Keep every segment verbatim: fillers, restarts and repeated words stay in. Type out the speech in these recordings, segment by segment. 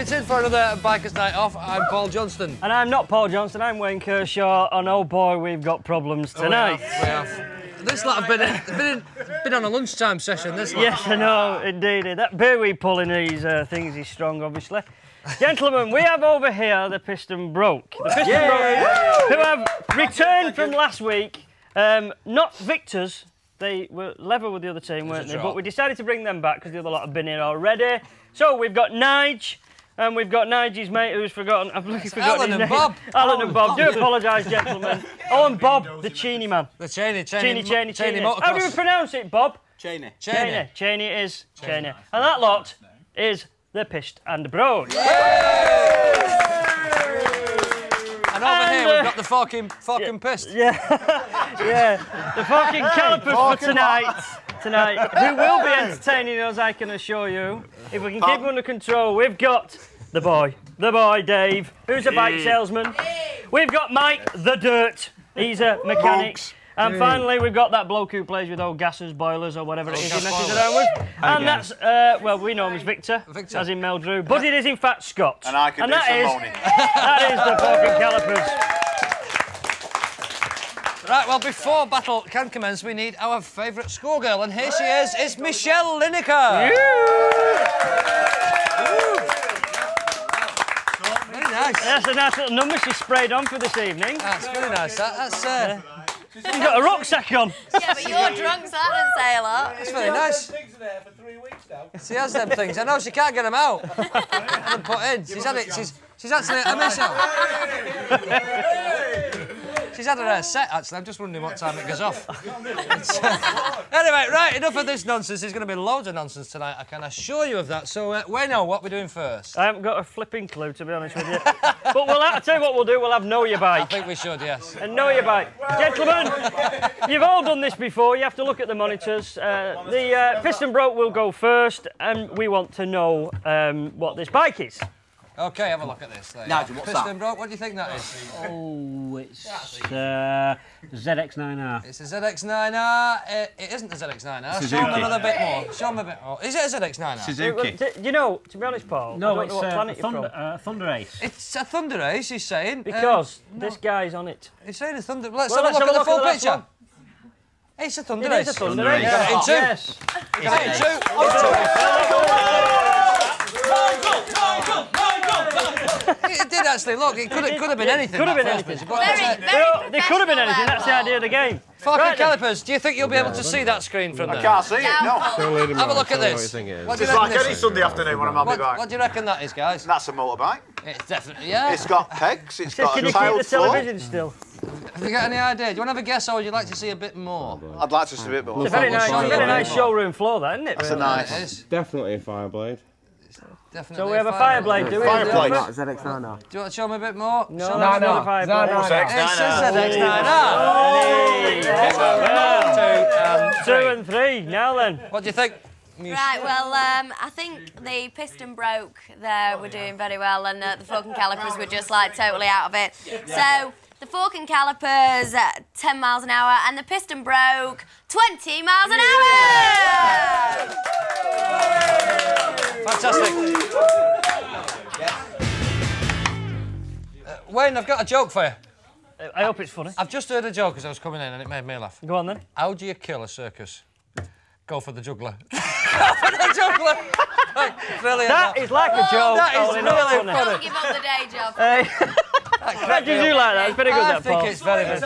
it's in for another Bikers Night Off. I'm Paul Johnston. And I'm not Paul Johnston, I'm Wayne Kershaw, and oh boy, we've got problems tonight. Oh, we have. We have. This lot have been, in, been, in, been on a lunchtime session, this lot. Yes, I know, indeed. That beer we pull in these uh, things is strong, obviously. Gentlemen, we have over here the Piston Broke. The Piston yeah. Broke, woo! Who have returned from last week, um, not victors. They were level with the other team, weren't they? But we decided to bring them back because the other lot have been here already. So we've got Nige, and we've got Nige's mate who's forgotten. I've forgotten his name. Alan and Bob. Alan and Bob. Do apologise, gentlemen. Oh, and Bob, the Cheyney man. The Cheyney, Cheyney, Cheyney, Cheyney. How do we pronounce it, Bob? Cheyney. Cheyney. Cheyney it is. Cheyney. And that lot is the Pist and Broad. And over and, here, uh, we've got the forking, forking yeah, pissed. Yeah, yeah. The forking calipers forking for tonight, tonight, who will be entertaining us, I can assure you. If we can Pop. keep under control, we've got the boy, the boy, Dave, who's a bike salesman. We've got Mike, the dirt, he's a mechanic. Monks. And finally, we've got that bloke who plays with old gases, boilers, or whatever it is he messes around with. And that's, uh, well, we know him as Victor, Victor, as in Mel Drew, but it is, in fact, Scott. And I can and do that some is, moaning. That is the fucking calipers. Right, well, before battle can commence, we need our favourite schoolgirl, and here she is, it's Michelle Linaker. Very nice. That's a nice little number she sprayed on for this evening. That's very nice, that. That's, uh... She's got a rucksack on. Yeah, but you're drunk, so I didn't say a lot. That's very nice. She's had them things in there for three weeks now. She has them things. I know she can't get them out. And put in. She's had it. She's she's actually a miss out. She's had her uh, set actually. I'm just wondering what time it goes off. Uh, anyway, right. Enough of this nonsense. There's going to be loads of nonsense tonight. I can assure you of that. So uh, we know what we're doing first. I haven't got a flipping clue, to be honest with you. But we'll have, I'll tell you what we'll do. We'll have Know Your Bike. I think we should, yes. And Know Your Bike, gentlemen. You've all done this before, you have to look at the monitors. Uh, the uh, Piston Broke will go first, and we want to know um, what this bike is. OK, have a look at this. Nigel, what's Piston that? Broke, what do you think that is? Oh, it's uh, Z X nine R. It's a Z X nine R. It, it isn't a Z X nine R. Show them another bit more. Show them a bit more. Is it a Z X nine R? Suzuki. Do you know, to be honest, Paul, no, I don't it's know what planet a thunder, uh, Thunder Ace. It's a Thunder Ace, he's saying. Because um, no. this guy's on it. He's saying a Thunder... Let's well, have let's a look have at the full picture. One. It's a Thunder Ace. It is a Thunder Ace. Yeah. It's yes. It's got it in two. Yes. Got it in two. Oh, two. It did actually, look, it could, it could have been anything. Could have been anything. It could have been anything, that's the idea of the game. Fucking right, calipers, do you think you'll be able to see that screen from there? I can't see it, no. Have a look at this. It's like any Sunday afternoon when I'm on my bike. What do you reckon that is, guys? That's a motorbike. It's definitely, yeah. It's got pegs, it's got a tail floor. Can you keep the television still? Have you got any idea? Do you want to have a guess or would you like to see a bit more? I'd like to see a bit more. It's a very nice showroom floor, that, isn't it? That's a nice. Definitely a Fireblade. Definitely so we have a Fireblade, Fireblade. do we? Fireblade. No, Z X nine R. Do you want to show me a bit more? No, no, no. no. Fireblade. Z X nine R. Two and three. Now then. What do you think? Right, well, um, I think the Piston Broke there were doing very well and uh, the forking calipers were just, like, totally out of it. So the forking calipers at ten miles an hour and the Piston Broke twenty miles an hour! Fantastic. Uh, Wayne, I've got a joke for you. Uh, I hope it's funny. I've just heard a joke as I was coming in and it made me laugh. Go on then. How do you kill a circus? Go for the juggler. Go for the juggler! Like, brilliant. That, that is like oh, a joke. That is really funny. funny. Don't give up the day job. Uh, How did you like that? It's very good, I that, Paul. I think it's very good.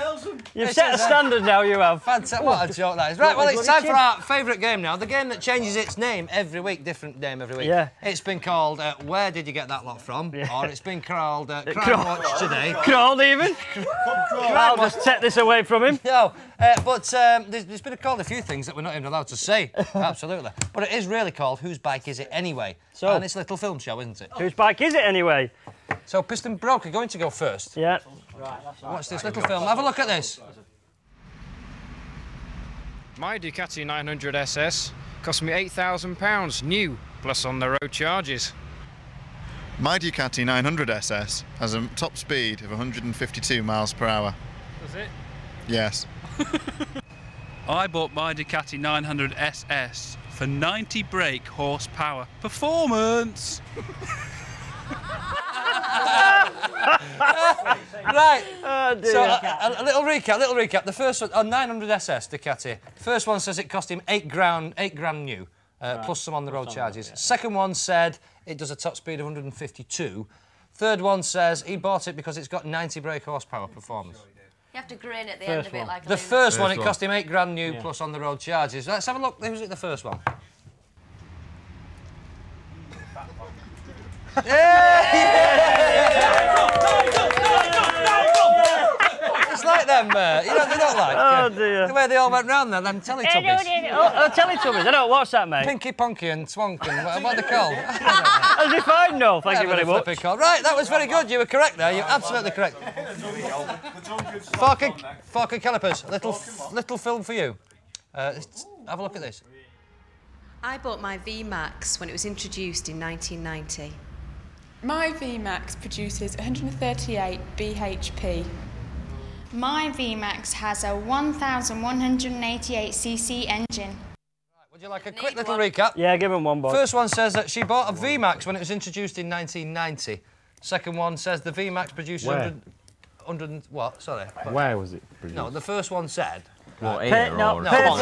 You've it's set a standard now, you have. Fantastic. What a joke that is. Right, well, it's time for our favourite game now. The game that changes its name every week, different name every week. Yeah. It's been called uh, Where Did You Get That Lot From? Yeah. Or it's been called uh, Crime Watch Today. Crawled even. I'll just take this away from him. No, uh, but um, there's, there's been called a few things that we're not even allowed to say. Absolutely. But it is really called Whose Bike Is It Anyway? So, and it's a little film show, isn't it? Whose Bike Is It Anyway? So Piston Broke are going to go first. Yeah. Right, that's right. Watch this little film. Have a look at this. My Ducati nine hundred S S cost me eight thousand pounds new, plus on the road charges. My Ducati nine hundred S S has a top speed of one hundred fifty-two miles per hour. Does it? Yes. I bought my Ducati nine hundred S S for ninety brake horsepower. Performance! Right. Oh, so a, a little recap, little recap. The first one, on nine hundred S S Ducati. First one says it cost him eight grand, eight grand new, uh, right. plus some on the road charges. That, yeah. Second one said it does a top speed of one hundred fifty-two. Third one says he bought it because it's got ninety brake horsepower performance. You have to grin at the first end of it like a The first one, it cost him eight grand new yeah. plus on the road charges. Let's have a look. Who's at the first one? Yeah! Yeah! It's like them, uh, you know, they're not like uh, oh dear. The way they all went round there, them Teletubbies. oh, oh, Teletubbies, I don't watch that, mate. Pinky Ponky and Swonk and what, what are they called? As if I know, thank you very much. Right, that was very good, you were correct there, you were absolutely correct. Fork and, fork and Calipers, little, little film for you. Uh, have a look at this. I bought my V MAX when it was introduced in nineteen ninety. My V MAX produces one hundred thirty-eight B H P. My V MAX has a one thousand one hundred eighty-eight c c engine. Right, would you like a quick little one. recap? Yeah, give him one, Bob. First one says that she bought a V MAX when it was introduced in nineteen ninety. Second one says the V MAX produces one hundred, one hundred... What? Sorry. Where was it produced? No, the first one said... What, Pet, no, no, come on,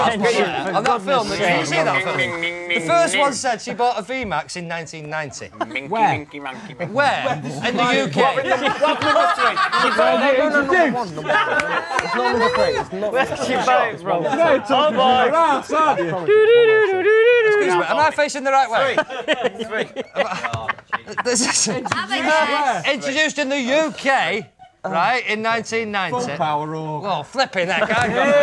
on that film, did you see that film? The first one said she bought a V MAX in nineteen ninety. Where? Where? In the U K. That's number three. It's not number three, it's not number three. She bought it wrong. Oh my. Excuse me, am I facing the right way? Three. Introduced in the U K. Right, in nineteen ninety. Full power or... Well, flipping heck, I got it.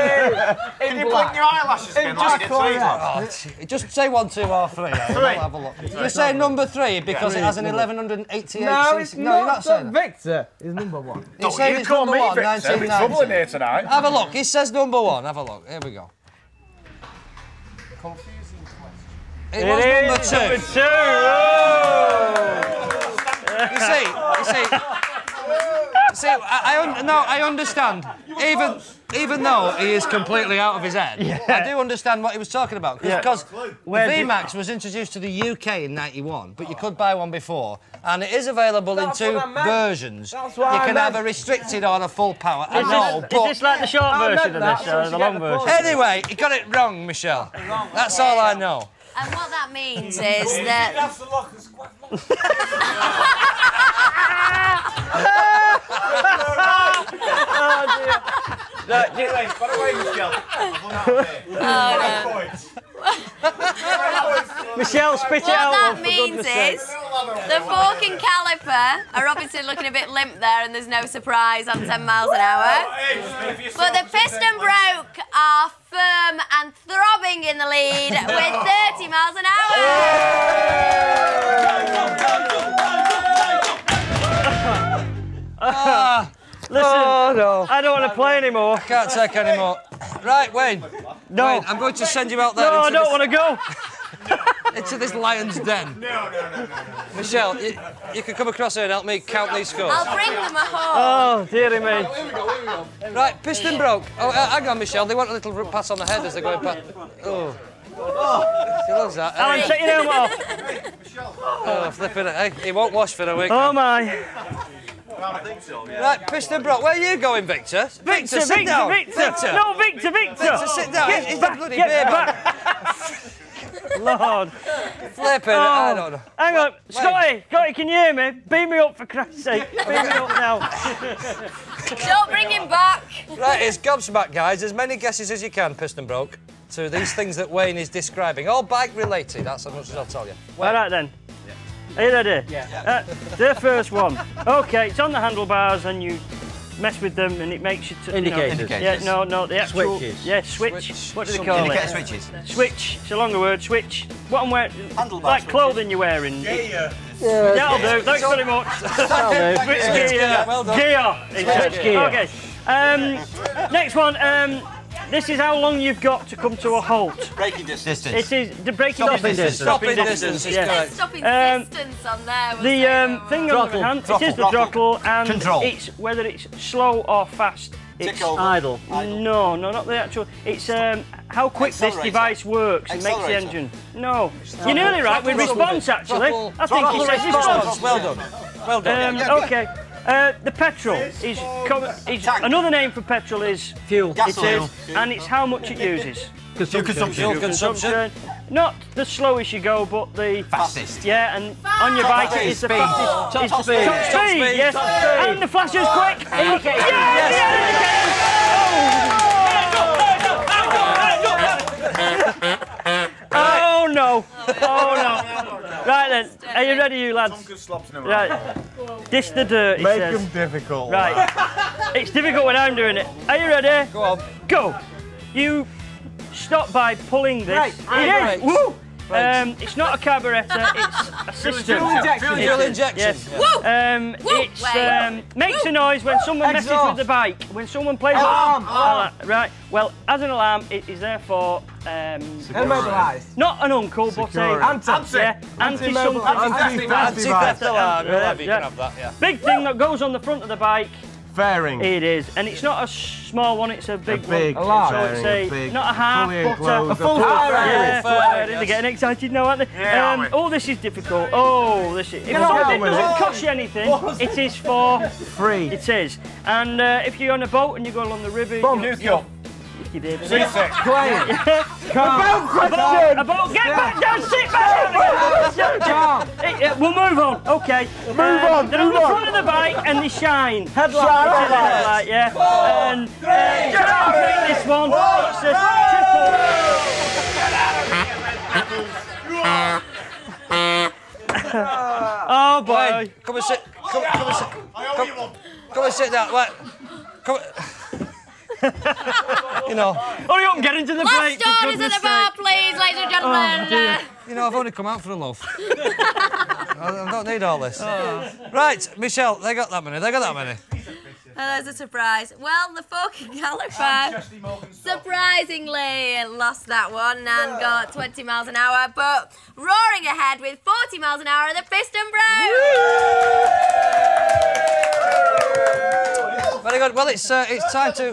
Did you blink your eyelashes again? Oh, just say one, two, or three. Three. We'll have a look. You say number three because yeah, it has an eleven eighty-eight... No, it's no, not, not saying Victor is number one. No, you it's call me one, Victor. We're troubling here tonight. Have a look. He says number one. Have a look. Here we go. Confusing question. It, it was number two. Number two. Oh. You see, you see... See, I, I, no, I understand. Even, even though he is completely out of his head, yeah. I do understand what he was talking about. Because yeah. V MAX was introduced to the U K in ninety-one, but you could buy one before. And it is available That's in two versions. You can have a restricted or a full power. Is, know, this, is this like the short version of this, or the long version? Anyway, he got it wrong, Michelle. That's all I know. And what that means is that... That's the lock and squat. Oh, dear. No, dear. By the way, Michelle, I've won points. Michelle, spit it out. What that means is the fork and caliper are obviously looking a bit limp there, and there's no surprise on ten miles an hour. But the piston broke are firm and throbbing in the lead with thirty miles an hour. uh, Listen, oh, no. I don't want to play anymore. I can't take any more. Right, Wayne. No. Wayne, I'm going to send you out there. No, I don't this... want to go. Into this lion's den. No, no, no, no, no. Michelle, you, you can come across here and help me count these scores. I'll bring them home. Oh, dearie me. Here we go, here we go. Right, Piston Broke. Oh, uh, hang on, Michelle. They want a little pat on the head as they're going past. Oh. Oh. She loves that. Alan, shut your helmet off. Oh, flipping it, eh? He won't wash for a week. Oh, my. I think so, yeah. Right, Piston Broke, where are you going, Victor? Victor, Victor sit Victor, down. Victor. Victor. No, Victor, Victor. Victor, sit down. Get He's back, bloody get baby. Back. Lord. Flipping, oh. I don't know. Hang on, Wait. Scotty, Scotty, can you hear me? Beam me up for Christ's sake. Beam me up now. Don't bring him back. Right, it's gobsmacked, guys. As many guesses as you can, Piston Broke, to these things that Wayne is describing. All bike-related, that's as much as I'll tell you. Wayne. All right, then. Are you ready? Yeah. Uh, the first one. Okay, it's on the handlebars and you mess with them and it makes you... Indicators. No, indicators. Yeah, no, no, the actual... Switches. Yeah, switch. switch. What do they call Indicator it? Indicator switches. Switch. It's a longer word. Switch. What I'm wearing... Handlebar Like switches. Clothing you're wearing. Yeah, yeah. Yeah, that'll yeah. do. Thanks so, very much. That'll do. Switch gear. gear. Well done. Gear. Switch, switch gear. gear. Okay. Um, next one. Um, This is how long you've got to come to a halt. Braking distance. It is the braking stopping distance. Stopping distance. Stopping distance. Stopping distance on there. The um, thing on the hand. It is the throttle and control. It's whether it's slow or fast. It's idle. No, no, not the actual. It's um, how quick this device works and makes the engine. No, you're nearly right. With response actually. I think it's response. Well done. Well done. Okay. Uh, the petrol is another name for petrol is fuel. Gasoline. It is, and it's how much it uses. Fuel consumption. Fuel consumption. Not the slowest you go, but the fastest. Yeah, and on your bike it is the fastest. Top speed. Top speed. Yes. And the flash is quick. Oh no! Oh no! Right then, are you ready, you lads? Right. This the dirt, it Make says. Them difficult. Right. It's difficult when I'm doing it. Are you ready? Go on. Go. You stop by pulling this. Right. It is. Woo! Um, it's not a carburetor, it's a system. Fuel injection. Fuel injection. Yes. Woo! Um, Woo! It's, um, makes Woo! A noise when someone Exhaust. messes with the bike. When someone plays alarm. With alarm. Right. Well, as an alarm, it is therefore um, immobilised. Not an uncle, Security. but a anti. Anti. Yeah, anti something. Anti theft alarm. You can have that. Yeah. Big thing Woo! that goes on the front of the bike. Fairing. It is, and it's not a small one; it's a big, a big one. Alarm. So it's a, a big, not a half, but a full fairing. They're yes. getting excited now, aren't they? Yeah, um, oh, this is difficult. Oh, this is. If something doesn't cost you anything, it is for free. It is, and uh, if you're on a boat and you go along the river, Bump. you know, you did. Sit back. About About get back down. Sit back down. We'll move on. Okay. Move um, on. They're move on the front on. of the bike and they shine. Headlight. Shine headlight. Yeah. Four, and three, uh, get out of this one. One it's a triple. Oh boy. Wayne, come and sit. Come, come and sit. Come, come and sit down. Wait. Come. You know. Hurry up and get into the break. Last orders at the bar, please, ladies and gentlemen. Oh, you know, I've only come out for a loaf. I don't need all this. Oh. Right, Michelle, they got that many. They got that many. And there's a surprise. Well, the fucking Gallifant surprisingly lost that one and got twenty miles an hour, but roaring ahead with forty miles an hour at the Piston Broke. Very good. Well, it's uh, it's time to.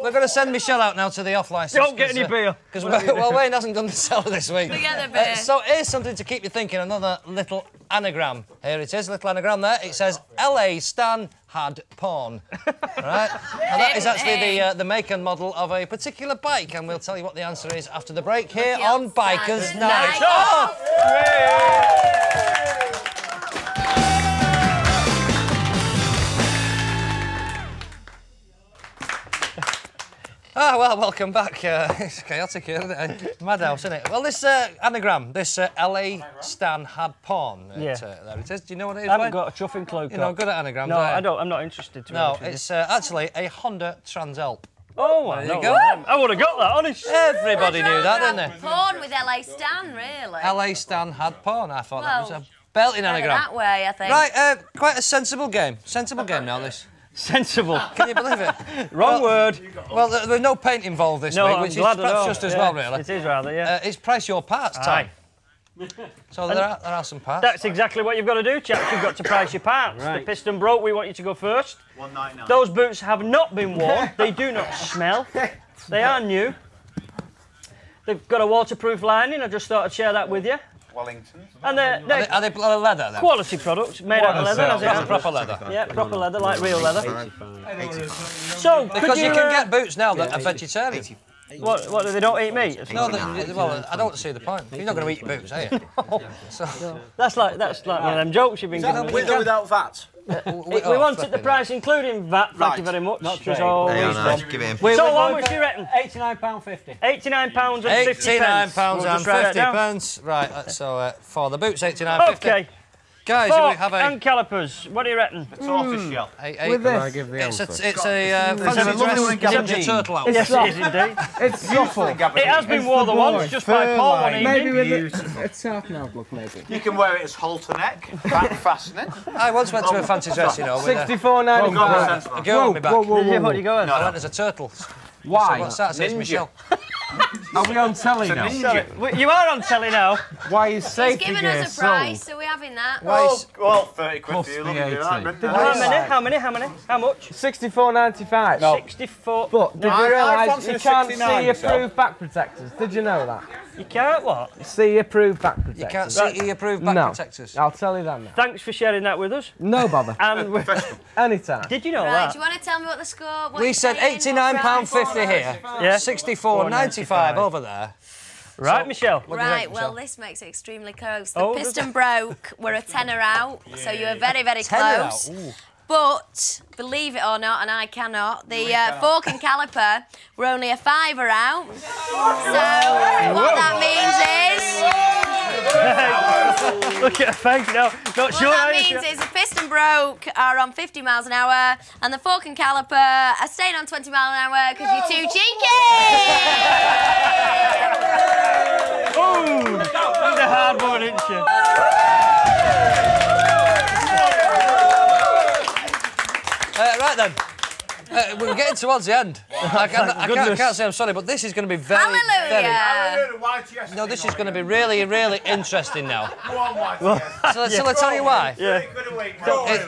We're going to send Michelle out now to the off licence. Don't get any uh, beer. Because well, Wayne hasn't done the cellar this week. We get the beer. Uh, so here's something to keep you thinking. Another little anagram. Here it is. A little anagram there. It says L A Stan had porn. Right. And that is actually the uh, the make and model of a particular bike, and we'll tell you what the answer is after the break here on Bikers Night Off. Ah, well, welcome back. Uh, it's chaotic here, isn't it? Madhouse, isn't it? Well, this uh, anagram, this uh, L A Stan had porn. It, yeah. Uh, there it is. Do you know what it is? I haven't Wayne? got a chuffing clue. You're not good at anagrams. No, are you? I don't. I'm not interested. To no, it's uh, actually a Honda Trans Alp. Oh, there I you go. I would have got that, honest. Everybody knew that, didn't they? Porn with L A Stan, really. L A Stan had porn. I thought well, that was a belting anagram. That way, I think. Right, uh, quite a sensible game. Sensible game now, this. Sensible. Can you believe it? Wrong well, word. Well, there, there's no paint involved this no, week, I'm which is perhaps just as yeah, well, really. It is rather, yeah. Uh, it's price your parts time. So there are, there are some parts. That's exactly what you've got to do, chaps. You've got to price your parts. Right. The Piston Broke, we want you to go first. one ninety-nine. Those boots have not been worn. They do not smell. They are new. They've got a waterproof lining. I just thought I'd share that with you. Wellington. And they're, they're are they, are they leather then? Quality products made what out of leather. As proper, proper leather. Yeah, proper leather, like real leather. eighty-five. So because you, you can uh, get boots now that yeah, are vegetarian. eighty-five. What? What? They don't eat meat. No, they, well, I don't see the point. You're not going to eat your boots, are you? No. So, no. That's like that's like one of them jokes you've been giving. With or without V A T? Uh, we oh, wanted the price including V A T, thank right. you very much. Not so how much do you reckon? eighty-nine pounds fifty. eighty-nine pounds and fifty pence. eighty-nine pounds and fifty pence. Right, uh, so uh, for the boots, eighty-nine pounds fifty. Okay. Guys, Fork you have a... and calipers, what do you reckon? It's mm. shell. A, a, With this? I give the it's a, it's a uh, fancy dress it's turtle out. Yes, it is indeed. It's beautiful. It has been worn the once, just by Paul one evening. Maybe it's half an outlook, maybe. You can wear it as halter neck, back fastening. I once went to a fancy dress, you know, with a... sixty-four ninety-five. A girl on my back. Whoa, whoa, whoa. What are you going? I went as a turtle. Why? What's that? Says Michelle. Are we on telly now? You are on telly now. Why is safety gear sold? He's given us a price, so we're having that. Well, well thirty quid for you. How many? How many? How many? How much? sixty-four ninety-five. No. sixty-four. But did you realise you can't see approved back protectors? Did you know that? You can't what? C E-approved back protectors. You can't C E-approved back no. protectors. I'll tell you that now. Thanks for sharing that with us. No bother. And we anytime. Did you know right, that? Do you want to tell me what the score? What we said eighty-nine pounds fifty here. Yeah. sixty-four ninety-five over there. Right, so, Michelle. Right, well, this makes it extremely close. The oh, piston broke. We're a tenner out, yeah. so you were very, very tenner close. But believe it or not, and I cannot, the uh, fork and caliper were only a fiver out. So what that means is, look at her face now. Not sure. What that means is the piston broke are on fifty miles an hour, and the fork and caliper are staying on twenty miles an hour because you're too cheeky. Ooh, that's a hard one, isn't she? Uh, right then, uh, we're getting towards the end. I, can, I, can't, I can't say I'm sorry, but this is going to be very, Hallelujah. very... Hallelujah! No, this is going to be really, really interesting now. Go on, Y T S. So, yeah. so I'll tell you why. Yeah. It,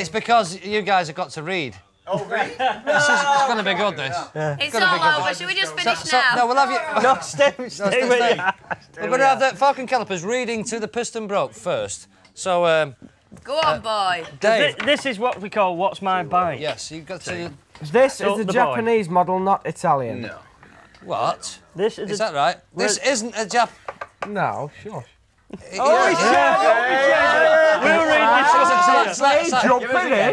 it's because you guys have got to read. Oh, really? This is, it's going to be good, this. Yeah. It's, it's all good, over. This. Should we just finish so, now? So, no, we'll have you... No, stay, no, stay, stay with stay. You. We're going to have the Falcon Calipers reading to the piston broke first. So... Um, Go on, uh, boy. Dave. Th this is what we call What's My Bike. Yes, you've got to... This is a Japanese boy. model, not Italian. No. What? This is, is a... that right? We're... This isn't a Jap... No, sure. It, oh, he said! We'll read this. It's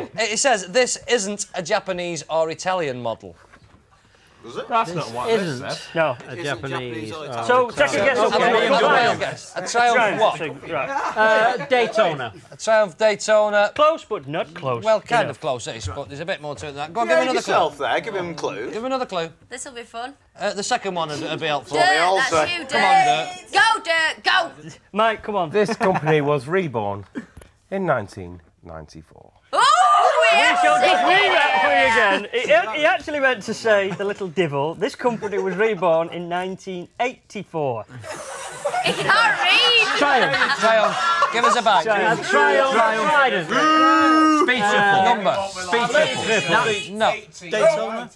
like... It says, this isn't a Japanese or Italian model. Is it? That's this not what it is. No, a Japanese. Japanese oh, so, take a guess. Okay. Okay. A, guess. a Triumph what? Uh, Daytona. A Triumph Daytona. Close, but not close. Well, kind yeah. of close, it is, but there's a bit more to it than that. Go on, yeah, give him another yourself clue. There. Give him a clue. Give him another clue. This will be fun. Uh, the second one will be helpful. Dirt, that's you, Dirt. Come on, Dirt. Go, Dirt, go! Mike, come on. This company was reborn in nineteen ninety-four. Michelle, just read that for you again. He actually meant to say, the little divil, this company was reborn in nineteen eighty-four. He can't read! Triumph, Triumph, give us a bike. Triumph, Triumph, Triumph. Riders. Speed triple. Number. Speed triple. No. Daytona?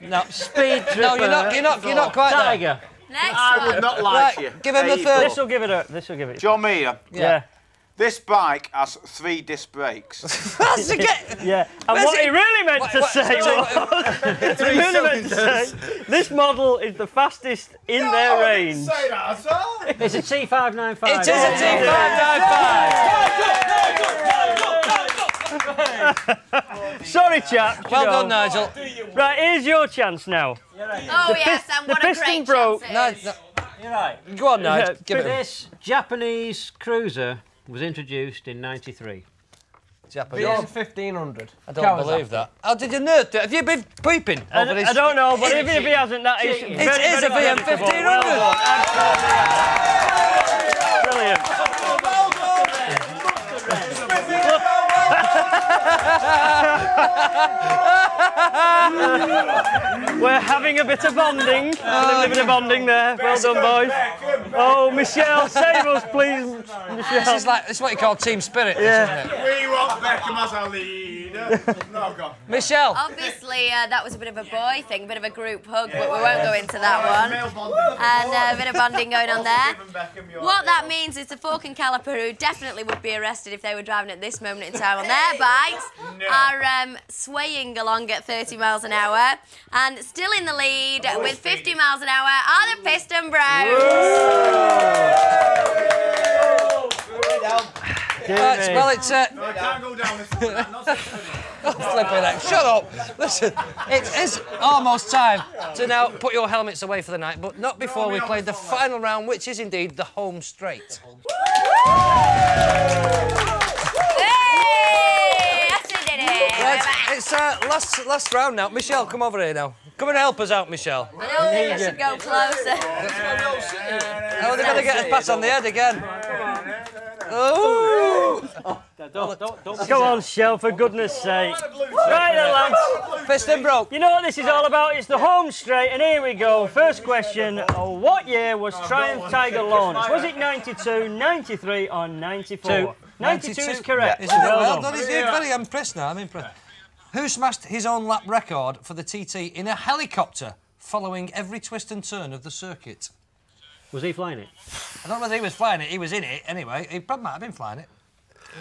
No. Speed triple. No, you're not, you're not, you're not quite there. Tiger. Next one. I would not like you. Give him the third. This will give it up, this will give it. John Mayer. Yeah. This bike has three disc brakes. That's get... Yeah, and Where's what it... he really meant what, to what, say was... three he really meant to say, this model is the fastest in no, their range. I didn't say that at all. It's a T five ninety-five. It is a T five ninety-five. Sorry, chap. Well done, Nigel. Right, here's your chance now. Oh, the yes, and what a great broke. chance no, no. You're right. Go on, Nigel. Yeah, Give it This him. Japanese cruiser... was introduced in ninety-three. Japanese. V M fifteen hundred. I don't Cows believe that. How did you know that? Have you been pooping? I, I don't know, but if, if he hasn't, that is... It very, is very a V M fifteen hundred! Well well Brilliant. We're having a bit of bonding. Oh, a bit of bonding there. Well done, boys. Oh, Michelle, save us, please. Michelle. This is like this is what you call team spirit, yeah. isn't it? We want Beckham as our leader. No, God. Michelle. Obviously, uh, that was a bit of a boy thing, a bit of a group hug, yeah, but we won't go into that one. And uh, a bit of bonding going on there. What that means is the fork and caliper, who definitely would be arrested if they were driving at this moment in time on their bikes, no. are um, swaying along at thirty miles an hour, and still in the lead with fifty miles an hour are the Piston Bros. Uh, it's, well, it's. Uh, no, I can't go down this one. I'm not flipping it. Shut up. Listen, it is almost time to now put your helmets away for the night, but not before we play the final round, which is indeed the home straight. Hey! I did it. Right, it's uh, last last round now. Michelle, come over here now. Come and help us out, Michelle. I don't think I should go closer. Oh, they're going to get us pat on the head again. Oh. Oh, don't, don't, don't, don't Go on, Shell, for goodness sake. Right then, lads. Piston broke. You know what this is all about? It's the home straight, and here we go. First question. What year was Triumph Tiger launched? Was it ninety-two, ninety-three or ninety-four? ninety-two is correct. Isn't well done. He's very impressed now. I'm impressed. Who smashed his own lap record for the T T in a helicopter following every twist and turn of the circuit? Was he flying it? I don't know whether he was flying it, he was in it anyway. He probably might have been flying it.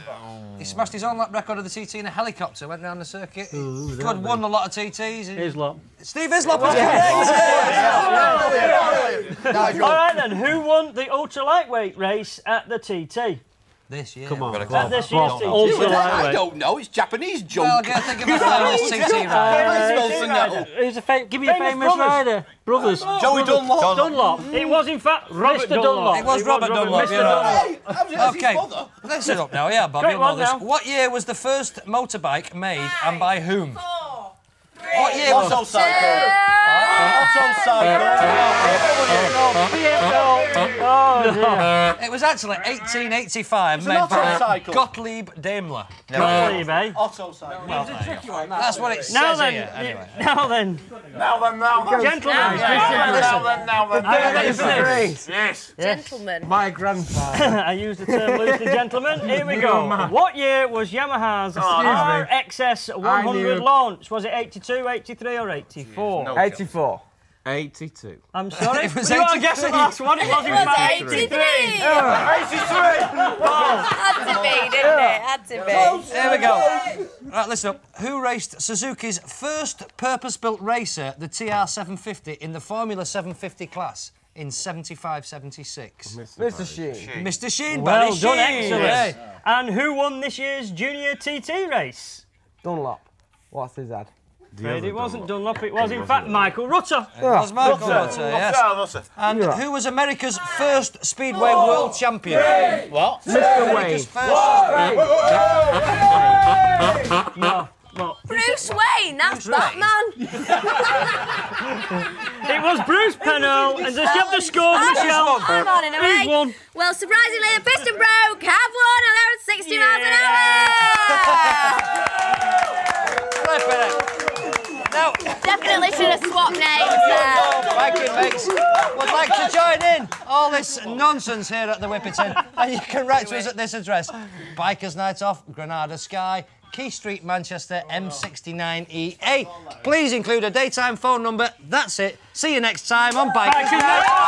Oh. He smashed his own lap record of the T T in a helicopter, went round the circuit. Ooh, he had won a lot of T Ts. And... Hislop. Steve Hislop was it! All right then, who won the ultra lightweight race at the T T? This year. Come on, at well, this year's T T. Ultra lightweight. I don't know, it's Japanese junk. Well, I think about the T T rider. Who's a famous? Give me a famous rider. Brothers. Joey Dunlop. Dunlop. It was in fact Mister Dunlop. It was Robert Dunlop. Okay, let's sit up now. Yeah, Bob, you know this. What year was the first motorbike made and by whom? What year was Otto Cycle? Otto Cycle. It was actually eighteen eighty-five, made by Gottlieb Daimler. Gottlieb, eh? Otto Cycle. That's what it says. Now then, now then, now then, now then, gentlemen. Yes, gentlemen. My grandfather. I use the term loosely, gentlemen. Here we go. What year was Yamaha's R X S one hundred launched? Was it eighty-two, eighty-three, or eighty-four? No eighty-four. eighty-two. I'm sorry? It was you are guessing each one, it wasn't eighty-three. eighty-three! Yeah. eighty-three! Oh. Had to be, didn't yeah. it? Had to be. There we go. Right, listen up. Who raced Suzuki's first purpose-built racer, the T R seven fifty, in the Formula seven fifty class in seventy-five seventy-six? Mister Sheen. Mister Sheen, well Barry done, Sheen. Excellent. Yeah. And who won this year's junior T T race? Dunlop. What's his ad? It wasn't Dunlop, it was in fact Michael Rutter. It was Michael Rutter, yes. And who was America's first Speedway World Champion? What? Mister Wayne. No, no. Bruce Wayne, that's Batman. It was Bruce Pennell, and does she have the score, Michelle? I'm on in a minute. He's won. Well, surprisingly, the Piston Broke have won at sixty miles an hour. No. Definitely should have swapped names there. Thank you, Mix. Would like to join in all this nonsense here at the Whippet Inn, and you can write to us at this address: Bikers Night Off, Granada Sky, Quay Street, Manchester, M sixty-nine E A. Please include a daytime phone number. That's it. See you next time on Bikers Night Off.